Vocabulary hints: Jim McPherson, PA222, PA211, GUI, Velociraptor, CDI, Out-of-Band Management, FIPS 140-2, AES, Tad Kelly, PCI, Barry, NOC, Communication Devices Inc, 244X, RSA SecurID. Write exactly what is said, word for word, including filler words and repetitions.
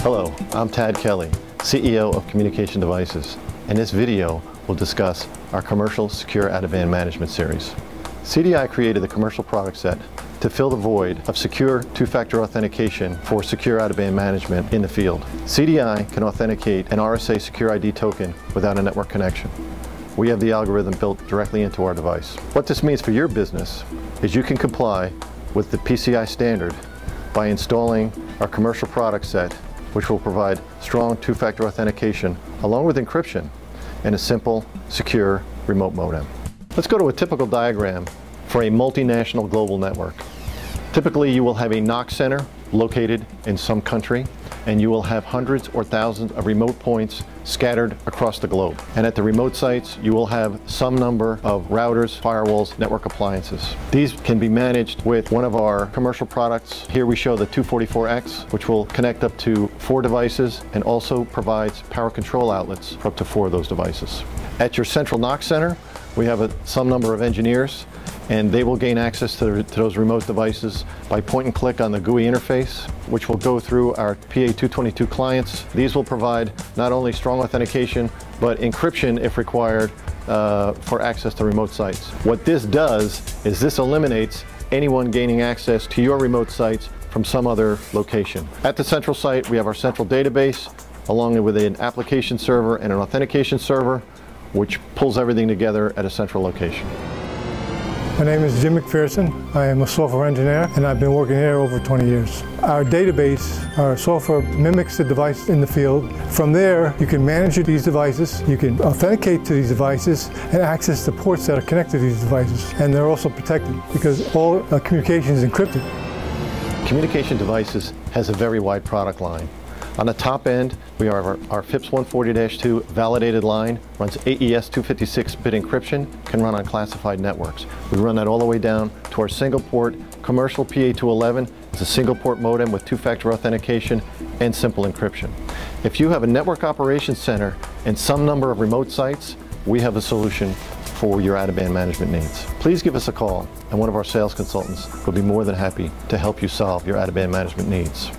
Hello, I'm Tad Kelly, C E O of Communication Devices, and this video will discuss our Commercial Secure Out-of-Band Management Series. C D I created the commercial product set to fill the void of secure two-factor authentication for secure out-of-band management in the field. C D I can authenticate an R S A SecurID token without a network connection. We have the algorithm built directly into our device. What this means for your business is you can comply with the P C I standard by installing our commercial product set, which will provide strong two-factor authentication along with encryption and a simple, secure remote modem. Let's go to a typical diagram for a multinational global network. Typically, you will have a N O C center located in some country, and you will have hundreds or thousands of remote points scattered across the globe. And at the remote sites, you will have some number of routers, firewalls, network appliances. These can be managed with one of our commercial products. Here we show the two forty-four X, which will connect up to four devices and also provides power control outlets for up to four of those devices. At your central N O C center, we have a, some number of engineers, and they will gain access to, the, to those remote devices by point and click on the G U I interface, which will go through our P A two twenty-two clients. These will provide not only strong authentication, but encryption if required uh, for access to remote sites. What this does is this eliminates anyone gaining access to your remote sites from some other location. At the central site, we have our central database, along with an application server and an authentication server, which pulls everything together at a central location. My name is Jim McPherson. I am a software engineer, and I've been working here over twenty years. Our database, our software mimics the device in the field. From there, you can manage these devices, you can authenticate to these devices, and access the ports that are connected to these devices. And they're also protected because all uh, communication is encrypted. Communication Devices has a very wide product line. On the top end, we have our, our FIPS one forty dash two validated line, runs A E S two fifty-six bit encryption, can run on classified networks. We run that all the way down to our single port commercial P A two eleven. It's a single port modem with two-factor authentication and simple encryption. If you have a network operations center and some number of remote sites, we have a solution for your out-of-band management needs. Please give us a call, and one of our sales consultants will be more than happy to help you solve your out-of-band management needs.